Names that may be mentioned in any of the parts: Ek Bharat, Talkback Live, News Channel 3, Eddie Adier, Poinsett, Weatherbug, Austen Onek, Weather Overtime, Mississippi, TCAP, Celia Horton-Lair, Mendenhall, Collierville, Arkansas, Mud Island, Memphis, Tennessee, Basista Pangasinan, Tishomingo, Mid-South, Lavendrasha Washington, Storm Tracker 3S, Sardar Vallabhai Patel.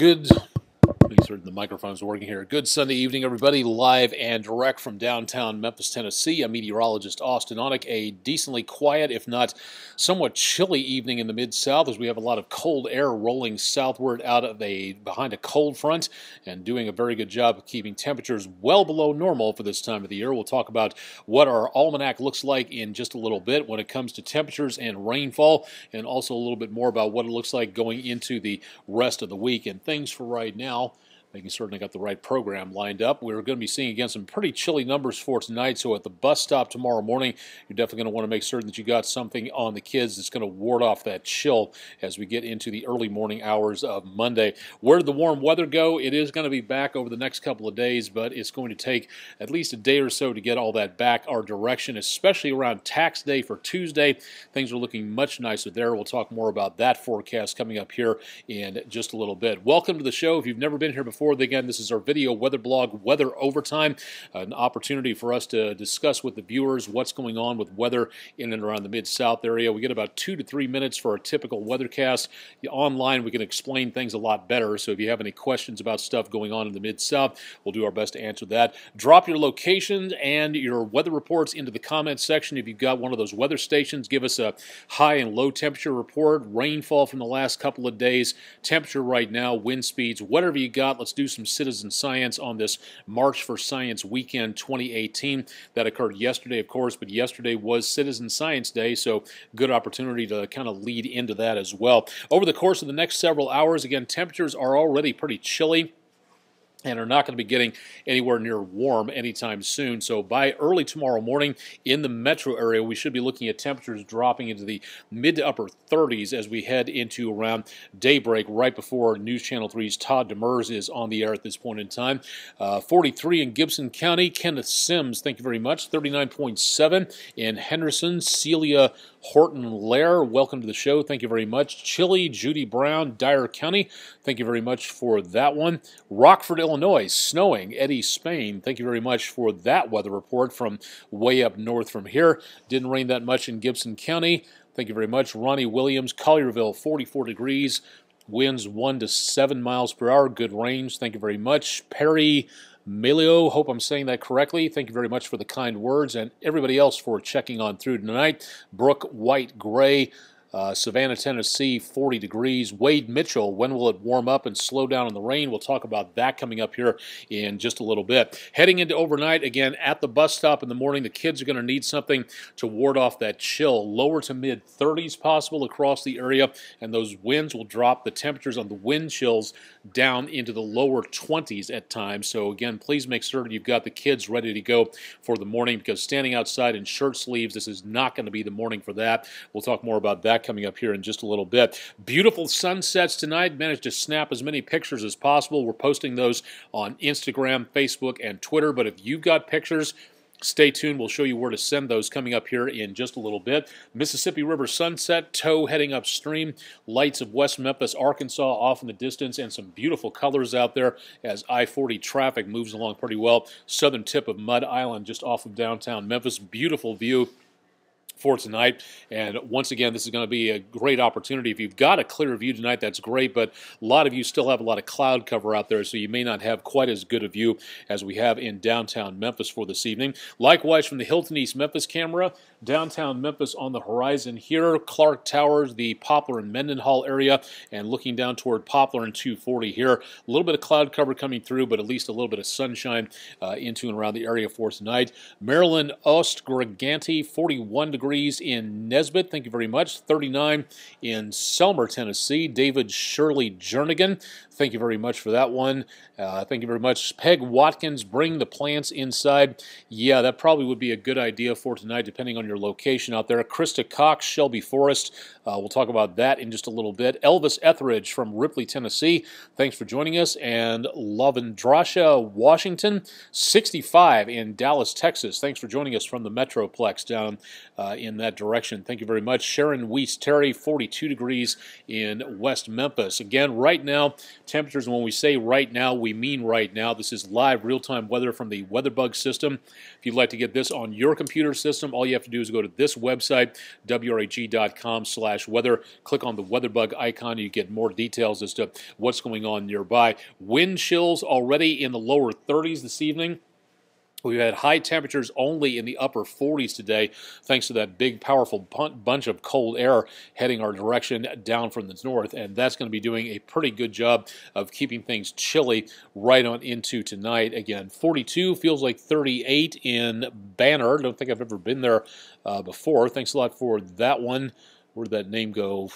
Good, make sure the microphone's working here. Good Sunday evening, everybody, live and direct from downtown Memphis, Tennessee. I'm meteorologist Austen Onek. A decently quiet, if not somewhat chilly evening in the Mid-South, as we have a lot of cold air rolling southward out of behind a cold front and doing a very good job of keeping temperatures well below normal for this time of the year. We'll talk about what our almanac looks like in just a little bit when it comes to temperatures and rainfall, and also a little bit more about what it looks like going into the rest of the week and things for right now. Making certain I got the right program lined up. We're going to be seeing, again, some pretty chilly numbers for tonight, so at the bus stop tomorrow morning, you're definitely going to want to make certain that you got something on the kids that's going to ward off that chill as we get into the early morning hours of Monday. Where did the warm weather go? It is going to be back over the next couple of days, but it's going to take at least a day or so to get all that back our direction, especially around tax day for Tuesday. Things are looking much nicer there. We'll talk more about that forecast coming up here in just a little bit. Welcome to the show. If you've never been here before, again, this is our video weather blog, Weather Overtime, an opportunity for us to discuss with the viewers what's going on with weather in and around the Mid-South area. We get about 2 to 3 minutes for our typical weathercast. Online, we can explain things a lot better, so if you have any questions about stuff going on in the Mid-South, we'll do our best to answer that. Drop your location and your weather reports into the comments section. If you've got one of those weather stations, give us a high and low temperature report, rainfall from the last couple of days, temperature right now, wind speeds, whatever you got. Let's do some citizen science on this March for Science weekend 2018. That occurred yesterday, of course, but yesterday was Citizen Science Day, so good opportunity to kind of lead into that as well. Over the course of the next several hours, again, temperatures are already pretty chilly and are not going to be getting anywhere near warm anytime soon. So by early tomorrow morning in the metro area, we should be looking at temperatures dropping into the mid to upper 30s as we head into around daybreak, right before News Channel 3's Todd Demers is on the air at this point in time. 43 in Gibson County. Kenneth Sims, thank you very much. 39.7 in Henderson. Celia Horton-Lair, welcome to the show. Thank you very much. Chile, Judy Brown, Dyer County. Thank you very much for that one. Rockford, Illinois, snowing. Eddie Spain, thank you very much for that weather report from way up north from here. Didn't rain that much in Gibson County. Thank you very much. Ronnie Williams, Collierville, 44 degrees. Winds 1 to 7 miles per hour. Good range. Thank you very much. Perry Melio, hope I'm saying that correctly. Thank you very much for the kind words, and everybody else for checking on through tonight. Brooke White Gray, Savannah, Tennessee, 40 degrees. Wade Mitchell, when will it warm up and slow down in the rain? We'll talk about that coming up here in just a little bit. Heading into overnight, again, at the bus stop in the morning, the kids are going to need something to ward off that chill. Lower to mid-30s possible across the area, and those winds will drop the temperatures on the wind chills down into the lower 20s at times. So, again, please make certain you've got the kids ready to go for the morning, because standing outside in shirt sleeves, this is not going to be the morning for that. We'll talk more about that coming up here in just a little bit. Beautiful sunsets tonight. Managed to snap as many pictures as possible. We're posting those on Instagram, Facebook, and Twitter, but if you've got pictures, stay tuned. We'll show you where to send those coming up here in just a little bit. Mississippi River sunset, tow heading upstream, lights of West Memphis, Arkansas off in the distance, and some beautiful colors out there as I-40 traffic moves along pretty well. Southern tip of Mud Island just off of downtown Memphis. Beautiful view for tonight, and once again, this is going to be a great opportunity. If you've got a clear view tonight, that's great, but a lot of you still have a lot of cloud cover out there, so you may not have quite as good a view as we have in downtown Memphis for this evening. Likewise, from the Hilton East Memphis camera, downtown Memphis on the horizon here, Clark Towers, the Poplar and Mendenhall area, and looking down toward Poplar and 240 here. A little bit of cloud cover coming through, but at least a little bit of sunshine into and around the area for tonight. Maryland, Oost-Griganti, 41 degrees in Nesbitt, thank you very much. 39 in Selmer, Tennessee. David Shirley Jernigan, thank you very much for that one. Thank you very much. Peg Watkins, bring the plants inside. Yeah, that probably would be a good idea for tonight, depending on your location out there. Krista Cox, Shelby Forest. We'll talk about that in just a little bit. Elvis Etheridge from Ripley, Tennessee, thanks for joining us. And Lavendrasha Washington, 65 in Dallas, Texas. Thanks for joining us from the Metroplex down in that direction. Thank you very much. Sharon Weiss Terry, 42 degrees in West Memphis. Again, right now, temperatures, when we say right now, we mean right now. This is live, real-time weather from the Weatherbug system. If you'd like to get this on your computer system, all you have to do is go to this website, wreg.com/weather. Click on the Weatherbug icon. You get more details as to what's going on nearby. Wind chills already in the lower 30s this evening. We've had high temperatures only in the upper 40s today, thanks to that big, powerful bunch of cold air heading our direction down from the north, and that's going to be doing a pretty good job of keeping things chilly right on into tonight. Again, 42 feels like 38 in Banner. Don't think I've ever been there before. Thanks a lot for that one. Where'd that name go?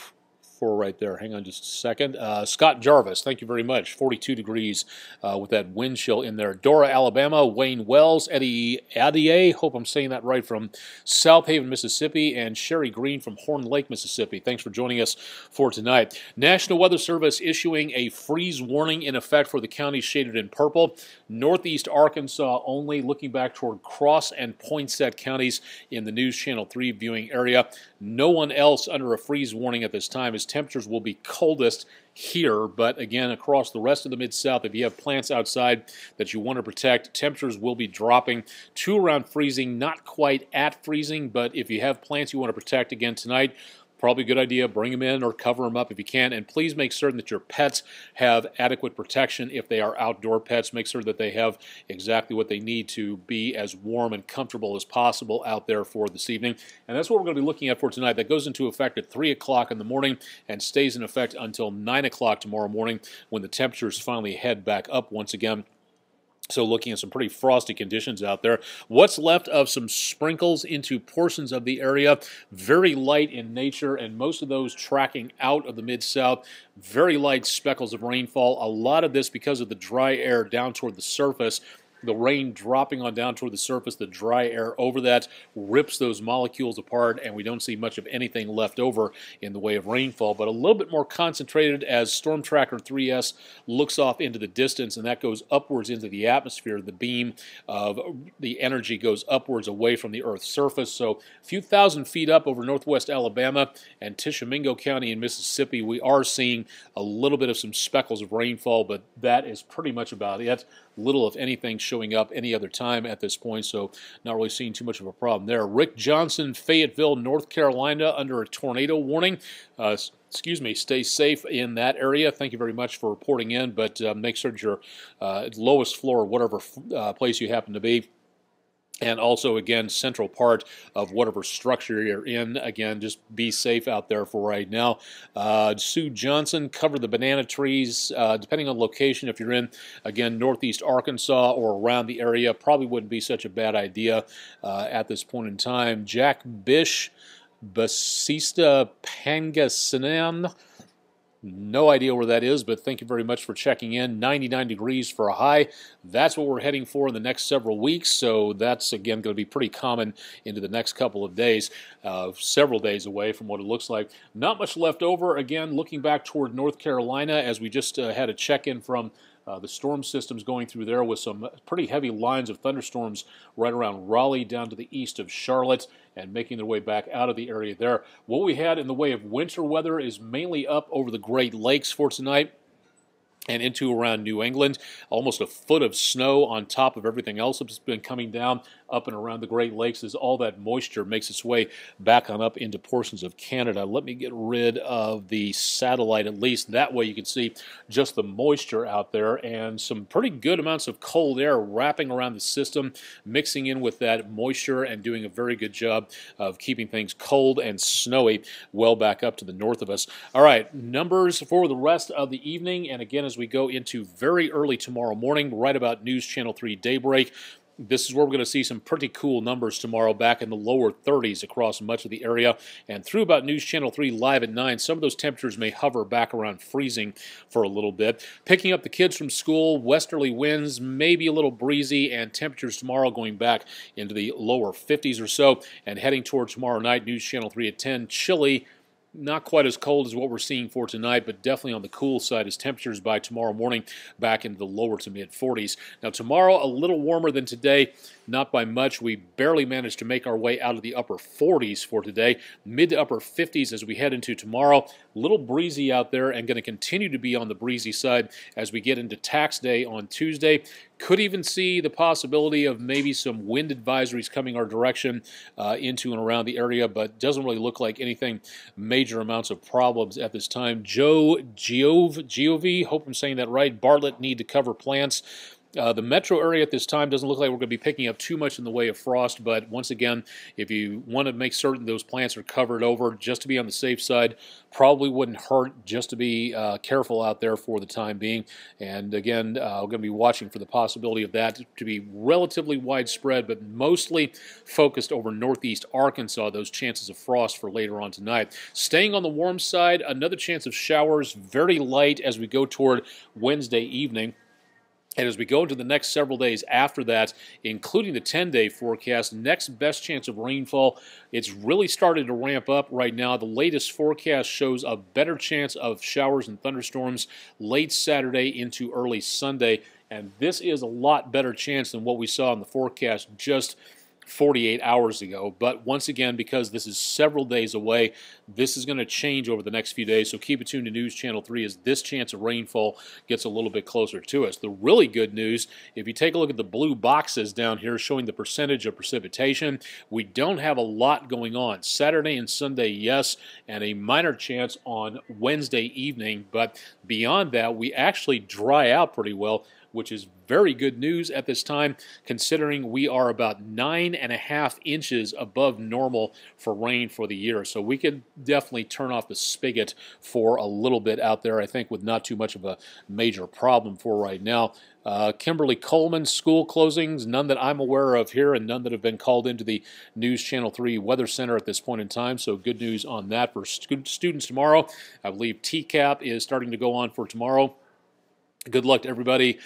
Right there. Hang on just a second. Scott Jarvis, thank you very much. 42 degrees with that wind chill in there. Dora, Alabama. Wayne Wells, Eddie Adier, hope I'm saying that right, from South Haven, Mississippi, and Sherry Green from Horn Lake, Mississippi. Thanks for joining us for tonight. National Weather Service issuing a freeze warning in effect for the counties shaded in purple. Northeast Arkansas only, looking back toward Cross and Poinsett counties in the News Channel 3 viewing area. No one else under a freeze warning at this time. As temperatures will be coldest here, but again, across the rest of the Mid-South, if you have plants outside that you want to protect, temperatures will be dropping to around freezing, not quite at freezing, but if you have plants you want to protect again tonight, probably a good idea, bring them in or cover them up if you can, and please make certain that your pets have adequate protection if they are outdoor pets. Make sure that they have exactly what they need to be as warm and comfortable as possible out there for this evening, and that's what we're going to be looking at for tonight. That goes into effect at 3 o'clock in the morning and stays in effect until 9 o'clock tomorrow morning, when the temperatures finally head back up once again. So looking at some pretty frosty conditions out there. What's left of some sprinkles into portions of the area, very light in nature, and most of those tracking out of the Mid-South, very light speckles of rainfall. A lot of this because of the dry air down toward the surface. The rain dropping on down toward the surface, the dry air over that rips those molecules apart, and we don't see much of anything left over in the way of rainfall, but a little bit more concentrated as Storm Tracker 3S looks off into the distance, and that goes upwards into the atmosphere. The beam of the energy goes upwards away from the Earth's surface, so a few thousand feet up over northwest Alabama and Tishomingo County in Mississippi, we are seeing a little bit of some speckles of rainfall, but that is pretty much about it. Little, if anything, showing up any other time at this point, so not really seeing too much of a problem there. Rick Johnson, Fayetteville, North Carolina, under a tornado warning. Stay safe in that area. Thank you very much for reporting in, but make sure that you're at lowest floor, whatever place you happen to be. And also, again, central part of whatever structure you're in. Again, just be safe out there for right now. Sue Johnson, cover the banana trees, depending on location. If you're in, again, northeast Arkansas or around the area, probably wouldn't be such a bad idea at this point in time. Jack Bish, Basista Pangasinan. No idea where that is, but thank you very much for checking in. 99 degrees for a high. That's what we're heading for in the next several weeks, so that's, again, going to be pretty common into the next couple of days, several days away from what it looks like. Not much left over. Again, looking back toward North Carolina, as we just had a check-in from the storm system's going through there with some pretty heavy lines of thunderstorms right around Raleigh down to the east of Charlotte and making their way back out of the area there. What we had in the way of winter weather is mainly up over the Great Lakes for tonight and into around New England. Almost a foot of snow on top of everything else that's been coming down up and around the Great Lakes as all that moisture makes its way back on up into portions of Canada. Let me get rid of the satellite at least. That way you can see just the moisture out there and some pretty good amounts of cold air wrapping around the system, mixing in with that moisture and doing a very good job of keeping things cold and snowy well back up to the north of us. All right, numbers for the rest of the evening, and again, as we go into very early tomorrow morning, right about News Channel 3 daybreak. This is where we're going to see some pretty cool numbers tomorrow, back in the lower 30s across much of the area. And through about News Channel 3 live at 9, some of those temperatures may hover back around freezing for a little bit. Picking up the kids from school, westerly winds, maybe a little breezy, and temperatures tomorrow going back into the lower 50s or so. And heading toward tomorrow night, News Channel 3 at 10, chilly, Not quite as cold as what we're seeing for tonight, but definitely on the cool side as temperatures by tomorrow morning back into the lower to mid 40s. Now tomorrow, a little warmer than today, not by much. We barely managed to make our way out of the upper 40s for today, mid to upper 50s as we head into tomorrow. A little breezy out there and going to continue to be on the breezy side as we get into tax day on Tuesday. Could even see the possibility of maybe some wind advisories coming our direction into and around the area, but doesn't really look like anything major amounts of problems at this time. Joe Giove, hope I'm saying that right, Bartlett need to cover plants. The metro area at this time doesn't look like we're going to be picking up too much in the way of frost, but once again, if you want to make certain those plants are covered over, just to be on the safe side, probably wouldn't hurt just to be careful out there for the time being. And again, we're going to be watching for the possibility of that to be relatively widespread, but mostly focused over northeast Arkansas, those chances of frost for later on tonight. Staying on the warm side, another chance of showers, very light as we go toward Wednesday evening. And as we go into the next several days after that, including the 10-day forecast, next best chance of rainfall, it's really started to ramp up right now. The latest forecast shows a better chance of showers and thunderstorms late Saturday into early Sunday. And this is a lot better chance than what we saw in the forecast just 48 hours ago. But once again, because this is several days away, this is going to change over the next few days, so keep it tuned to News Channel 3 as this chance of rainfall gets a little bit closer to us. The really good news, if you take a look at the blue boxes down here showing the percentage of precipitation, we don't have a lot going on. Saturday and Sunday, yes, and a minor chance on Wednesday evening, but beyond that, we actually dry out pretty well, which is very good news at this time, considering we are about 9.5 inches above normal for rain for the year. So we could definitely turn off the spigot for a little bit out there, I think, with not too much of a major problem for right now. Kimberly Coleman, school closings, none that I'm aware of here and none that have been called into the News Channel 3 Weather Center at this point in time, so good news on that for students tomorrow. I believe TCAP is starting to go on for tomorrow. Good luck to everybody,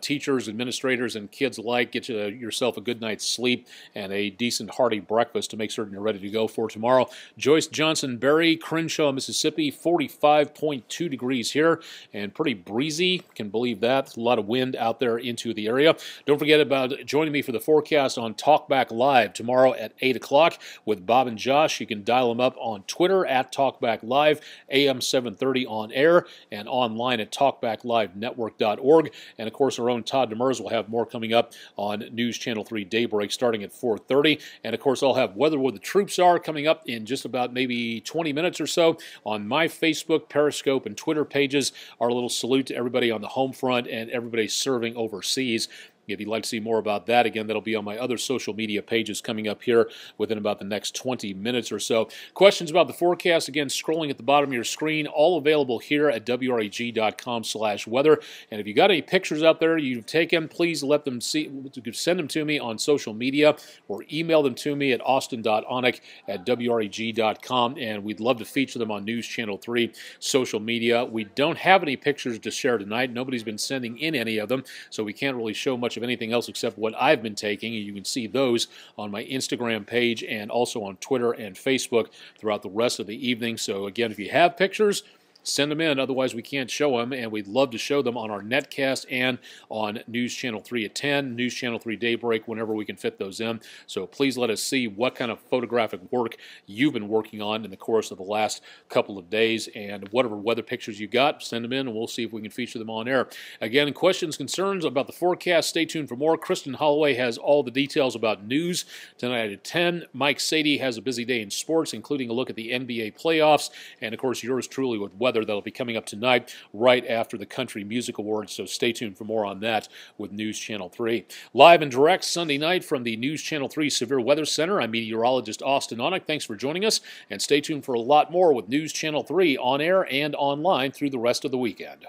teachers, administrators, and kids alike. Get yourself a good night's sleep and a decent hearty breakfast to make certain you're ready to go for tomorrow. Joyce Johnson Berry, Crenshaw, Mississippi, 45.2 degrees here and pretty breezy. Can believe that. A lot of wind out there into the area. Don't forget about joining me for the forecast on Talkback Live tomorrow at 8 o'clock with Bob and Josh. You can dial them up on Twitter at Talkback Live, AM 730 on air, and online at Talkback Live Network. And of course, our own Todd Demers will have more coming up on News Channel 3 Daybreak starting at 4:30. And of course, I'll have Weather Where the Troops Are coming up in just about maybe 20 minutes or so on my Facebook, Periscope, and Twitter pages. Our little salute to everybody on the home front and everybody serving overseas. If you'd like to see more about that, again, that'll be on my other social media pages coming up here within about the next 20 minutes or so. Questions about the forecast, again, scrolling at the bottom of your screen, all available here at wreg.com/weather. And if you got any pictures out there you've taken, please let them see, send them to me on social media or email them to me at austin.onek@wreg.com, and we'd love to feature them on News Channel 3 social media. We don't have any pictures to share tonight. Nobody's been sending in any of them, so we can't really show much of anything else except what I've been taking, and you can see those on my Instagram page and also on Twitter and Facebook throughout the rest of the evening. So again, if you have pictures, send them in, otherwise we can't show them, and we'd love to show them on our netcast and on News Channel 3 at 10, News Channel 3 Daybreak, whenever we can fit those in. So please let us see what kind of photographic work you've been working on in the course of the last couple of days, and whatever weather pictures you got, send them in, and we'll see if we can feature them on air. Again, questions, concerns about the forecast, stay tuned for more. Kristen Holloway has all the details about news tonight at 10. Mike Sadie has a busy day in sports, including a look at the NBA playoffs, and of course yours truly with weather. That'll be coming up tonight right after the Country Music Awards, so stay tuned for more on that with News Channel 3. Live and direct Sunday night from the News Channel 3 Severe Weather Center, I'm meteorologist Austen Onek. Thanks for joining us, and stay tuned for a lot more with News Channel 3 on air and online through the rest of the weekend.